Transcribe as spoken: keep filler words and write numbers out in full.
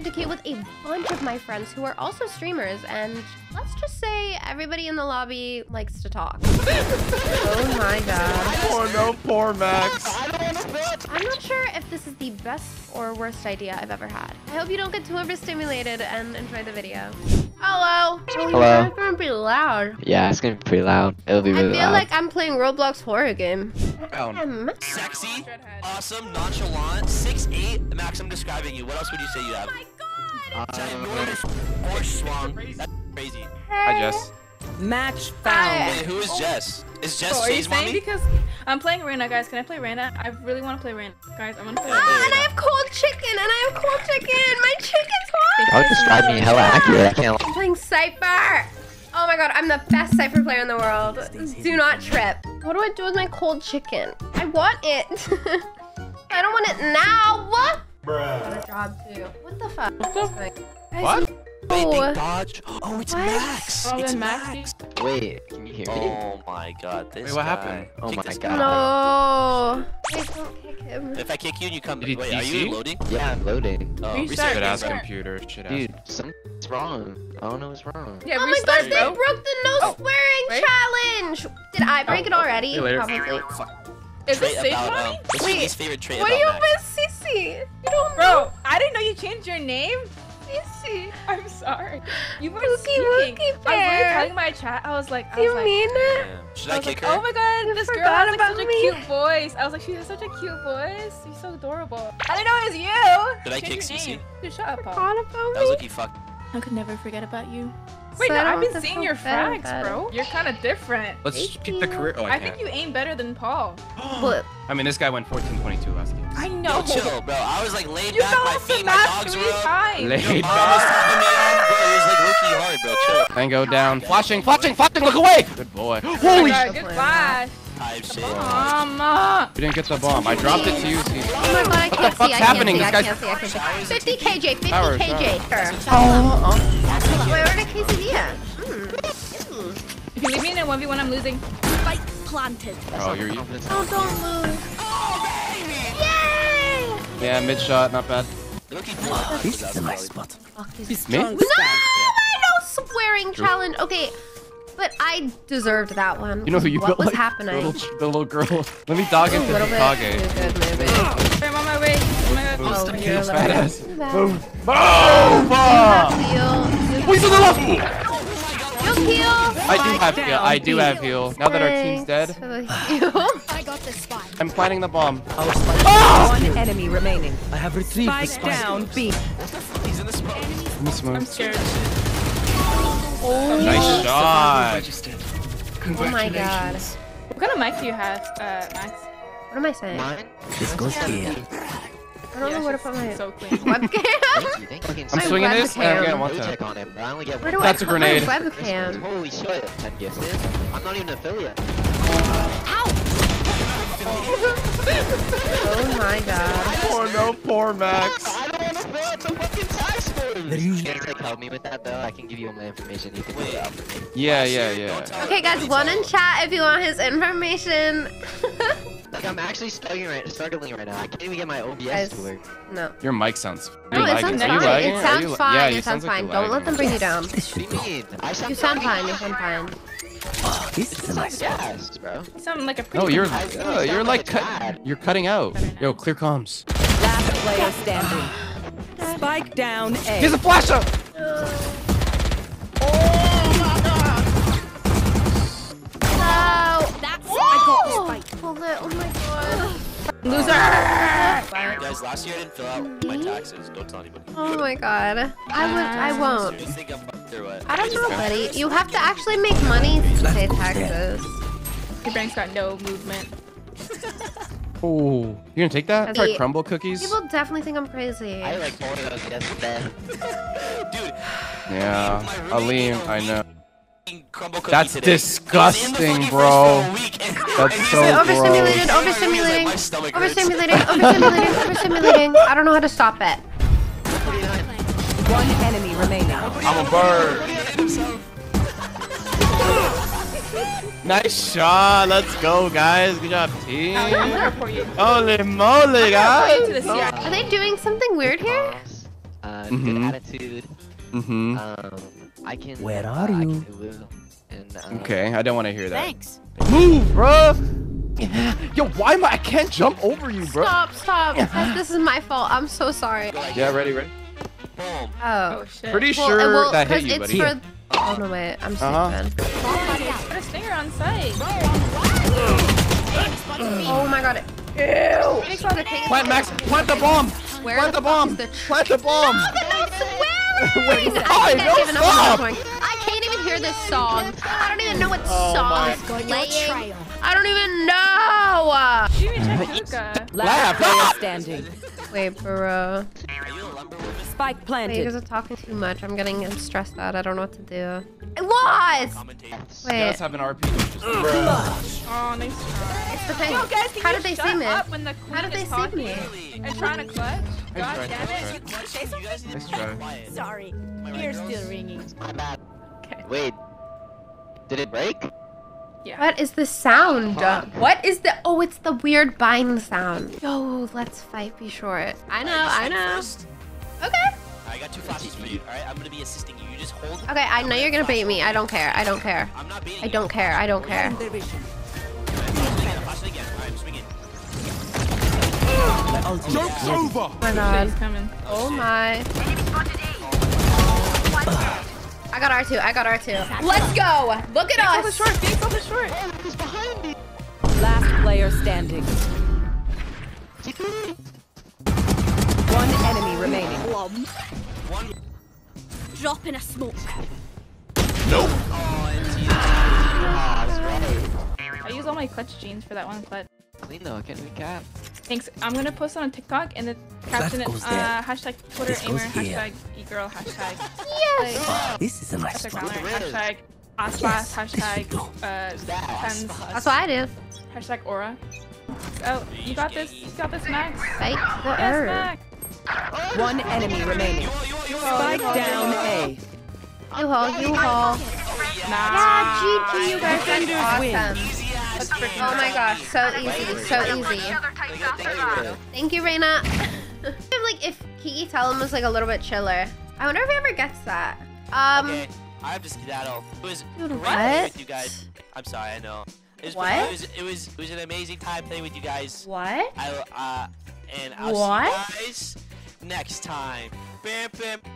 decided to queue with a bunch of my friends who are also streamers, and let's just say everybody in the lobby likes to talk. Oh my god. Oh no, poor Max. I'm not sure if this is the best or worst idea I've ever had. I hope you don't get too overstimulated and enjoy the video. Hello. Hello. It's gonna be loud. Yeah, it's gonna be pretty loud. It'll be really loud. I feel loud. Like I'm playing Roblox horror game. Um, Sexy, awesome, nonchalant, six eight. Max, I'm describing you. What else would you say you have? Oh my god. Or swan. That's crazy. Hey. Hi, Jess. Match found. Wait, who is oh. Jess? Is Jess oh, Jay's mommy? Because I'm playing Reyna, guys. Can I play Reyna? I really want to play Reyna, guys. I want to play. Ah, Reyna. And I have cold chicken, and I have cold chicken. My chicken's cold. Don't describe me hella accurate. I can't. I'm playing Cypher. Oh my god, I'm the best Cypher player in the world. Do not trip. What do I do with my cold chicken? I want it. I don't want it now. What? Bruh. Good job too. What the fuck? What? What? Baby Dodge. Oh, it's what? Max. Oh, it's Max. Max. Wait, can you hear me? Oh my god, this Wait, what guy. happened? Oh kick my god. No. Wait, don't kick him. If I kick you and you come Did Wait, you are you loading? Yeah, I'm loading. Oh, restart. Good-ass computer. Shit-ass. Dude, something's wrong. I don't know what's wrong. Yeah, oh restart, my gosh, they broke the no oh. swearing Wait. challenge. Did I break oh, it already? Oh, Probably. Fuck. Is this safe about, um, Wait, your least favorite trait what do you miss, Sissy? You don't Bro, know. I didn't know you changed your name. I'm sorry. You were speaking. I was telling my chat. I was like, I was you like, mean it? Should I, I kick like, her? Oh my god, you this girl has like, such me. a cute voice. I was like, she has such a cute voice. She's so adorable. I didn't know it was you. Did I kick Cece? Dude, shut up, Paul. That was lucky. Fuck. I could never forget about you. Wait, so no, I've been seeing your frags, bro. You're kind of different. Let's keep the career. Oh, I, I think you aim better than Paul. What? I mean, this guy went fourteen twenty-two last game. I know. Yo, chill, bro. I was like laid you back, my feet, my dogs were up. Laid Yo, back. I was tapping me on, bro. It was like Loki hard, bro. Tango down. God. Flashing, flashing, flashing. Look away. Good boy. Oh Holy shit. Good flash. I've saved. Mama. You didn't get the bomb. I dropped it to you. See. Oh my god, I can't see. What the fuck's happening? This guy's fifty K J. fifty K J. Oh. Wait, where did K C D at? If you leave me in a one v one, I'm losing. Fight planted. Oh, you're eating this. Oh, don't lose. Oh, baby! Yay! Yeah, mid shot, not bad. Oh, he's in my spot. He's me? No! My no swearing challenge! Okay, but I deserved that one. You know who you What was like, happening? Little, the little girl. Let me dog into the Kage. I'm on my way. Oh, you're a little bit. Oh, fuck! He's on the left! You'll heal! I do have heal, I do have heal. Now that our team's dead, I got the spot. I'm planting the bomb. Oh! One enemy remaining. I have retrieved the spike. Down, B. He's in the smoke. In the smoke. I'm scared. Oh, nice shot. Oh my god. What kind of mic do you have, uh, Max? What am I saying? Mine? This goes here. I don't yeah, know where to put my so webcam. I'm swinging webcam. This, and I'm getting one tap on him. I only get one tap. That's a grenade. Webcam. Holy shit! I'm not even an affiliate. Ow! Oh my god. Poor no, poor Max. I don't want to play. It's a fucking tax for me. You can't like help me with that though. I can give you all my information. You can do that for me. Yeah, yeah, yeah. Okay, guys, one in chat if you want his information. Like, I'm actually struggling right, struggling right now. I can't even get my O B S to work. No. Your mic sounds. No, it sounds fine. It sounds fine. Yeah, it sounds fine. Don't let them bring you down. What do you mean? You sound fine. You sound fine. Oh, this is like jazz, bro. You sound like a pretty. No, you're. Uh, you're like. Cut, you're cutting out. Yo, clear comms. Last player standing. Spike down A. Here's a flash up. Oh my god. Loser! Guys, last year I didn't fill out my taxes. Don't tell anybody. Oh my god. I would I won't. I don't know, buddy. You have to actually make money to pay taxes. Your brain's got no movement. Oh, you're gonna take that? That's like crumble cookies? People definitely think I'm crazy. I like all of those yesterday. Dude. Yeah. Aleem, I know. Crumble cookies. That's disgusting, bro. That's so overstimulated, overstimulating, overstimulating, overstimulating, overstimulating. I don't know how to stop it. One enemy remaining. I'm a bird. Nice shot. Let's go, guys. Good job, team. Holy moly, guys. Are they doing something weird here? Uh, uh, mm-hmm. good attitude. Mm-hmm. Um, I can. Where are uh, you? I and, uh, okay, I don't want to hear that. Thanks. Move, bruh. Yo, why am I? I can't jump over you, bro. Stop, stop. This is my fault. I'm so sorry. Yeah, ready, ready. Oh shit. Pretty well, sure well, that hit you, buddy. For... Oh no, wait. I'm stupid. Uh-huh. Oh, put a stinger on site. Oh my god. Ew. Plant Max. Plant the bomb. Where plant the, the bomb. The plant the bomb. No, the note's swearing. Wait, I no, given stop. Up I can't even hear this song. I don't even know what oh, song is playing. I don't even know! Laugh! Laugh! Standing. Wait, bro. Spike planted. You guys are talking too much. I'm getting stressed out. I don't know what to do. I lost! Wait. You guys have an R P. Oh, nice try. It's the thing. Yo, guys, how did they see me? How did they see me? I'm trying to clutch. God damn it. Nice try. Sorry. Ear's still ringing. It's my bad. Okay. Wait. Did it break? Yeah. What is the sound? Uh, what is the- Oh, it's the weird bind sound. Yo, let's fight, be short. I know, I, I know. First. Okay. I got two flashes for you, alright? I'm gonna be assisting you. You just hold- Okay, I know you're gonna bait me. I don't care, I don't care. I'm not baiting I don't care, I don't care. I'm Joke's over! Oh my god. Oh my. Uh. I got R two, I got R two. Let's go! Look at us! Game's short, game's over short! Oh, he's behind me! Last player standing. One enemy remaining. One. Drop in a smoke. Nope! I use all my clutch jeans for that one clutch. Clean though, can we cap? Thanks. I'm gonna post it on TikTok and then caption it uh, hashtag Twitter Aimer, hashtag eGirl, hashtag. Yes! Like, this is a nice spot. Hashtag Aspas, yes. hashtag uh, fans. That's what I do. Hashtag Aura. Oh, you got this. You got this, Max. Fight the yes, Earth. Max. One enemy remaining. Spike down A. U-haul, U-haul. Nah, G G, you guys are awesome. Oh my gosh, so easy, so easy. Thank you, Reyna. Like, if Kiki Talon was like a little bit chiller. I wonder if he ever gets that. Um, okay, I have to skedaddle. It was dude, great playing with you guys. I'm sorry, I know. It was, what? It was, it was, it was an amazing time playing with you guys. What? I, uh, and I'll what? see you guys next time. Bam, bam.